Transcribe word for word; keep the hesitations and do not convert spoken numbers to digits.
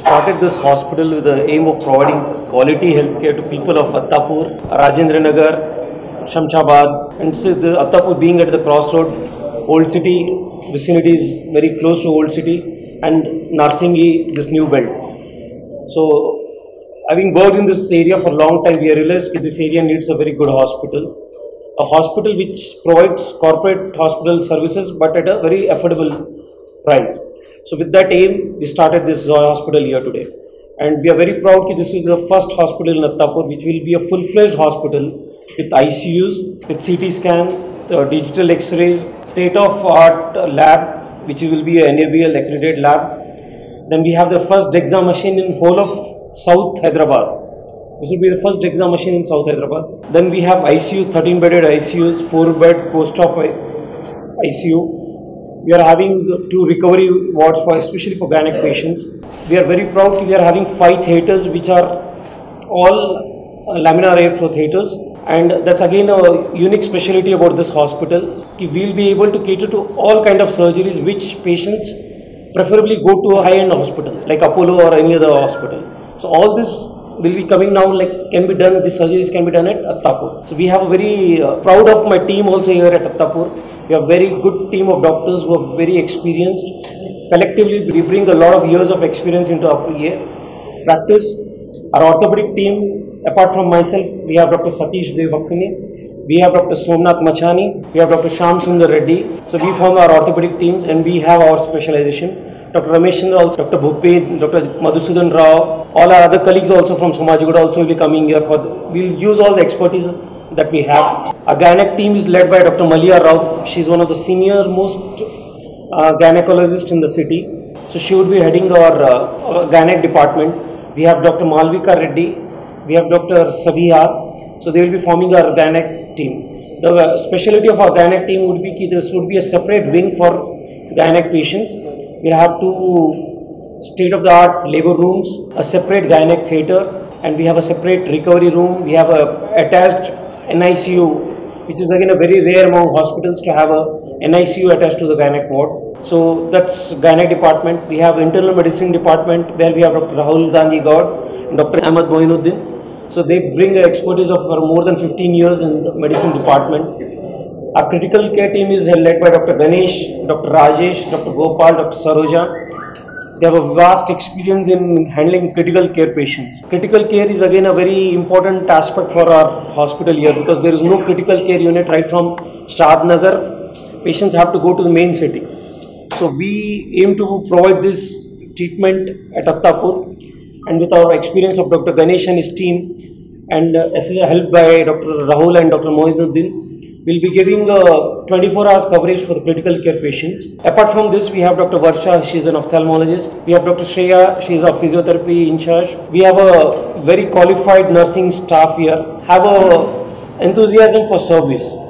Started this hospital with the aim of providing quality healthcare to people of Attapur, Rajendranagar, Shamchabad, and so the Attapur being at the crossroad, old city vicinity is very close to old city, and Narsingi, this new belt. So, having worked in this area for a long time, we realized that this area needs a very good hospital, a hospital which provides corporate hospital services but at a very affordable price. So with that aim, we started this Zoi Hospital here today, and we are very proud that this is the first hospital in Nattapur which will be a full-fledged hospital with I C Us, with C T scan, the digital X-rays, state-of-art lab which will be a N A B L accredited lab. Then we have the first Dexa machine in whole of South Hyderabad. This will be the first Dexa machine in South Hyderabad. Then we have I C U, thirteen bedded I C Us, four bed post-op I C U. We are having two recovery wards for especially for gynec patients. We are very proud we are having five theatres which are all laminar airflow theatres, and that's again a unique speciality about this hospital. We will be able to cater to all kind of surgeries which patients preferably go to high-end hospitals like Apollo or any other hospital. So all this will be coming now, like can be done, these surgeries can be done at Attapur. So we have a very uh, proud of my team also here at Attapur. We have a very good team of doctors who are very experienced. Collectively we bring a lot of years of experience into our practice. Our orthopedic team, apart from myself, we have Doctor Satish Devakini, we have Doctor Somnath Machani, we have Doctor Shamsundar Reddy. So we form our orthopedic teams and we have our specialization. Doctor Ramesh, Doctor Bhuped, Doctor Madhusudan Rao, all our other colleagues also from Somajiguda also will be coming here for, we'll use all the expertise that we have. Our gynec team is led by Doctor Malia Rao. She is one of the senior most uh, gynecologists in the city. So she would be heading our, uh, our gynec department. We have Doctor Malvika Reddy, we have Doctor Sabiha. So they will be forming our gynec team. The uh, speciality of our gynec team would be that this would be a separate wing for gynec patients. We have two state-of-the-art labour rooms, a separate gynec theatre, and we have a separate recovery room. We have a attached N I C U, which is again a very rare among hospitals to have a N I C U attached to the gynec ward. So that's gynec department. We have internal medicine department where we have Doctor Rahul Dangi Gaur and Doctor Ahmad Boyinuddin. So they bring expertise of more than fifteen years in the medicine department. Our critical care team is led by Doctor Ganesh, Doctor Rajesh, Doctor Gopal, Doctor Saroja. They have a vast experience in handling critical care patients. Critical care is again a very important aspect for our hospital here because there is no critical care unit right from Shradnagar. Patients have to go to the main city. So we aim to provide this treatment at Attapur, and with our experience of Doctor Ganesh and his team and uh, helped by Doctor Rahul and Doctor Mohiuddin, we will be giving uh, twenty-four hours coverage for the critical care patients. Apart from this, we have Doctor Varsha, she is an ophthalmologist. We have Doctor Shreya, she is a physiotherapy in charge. We have a very qualified nursing staff here, have a enthusiasm for service.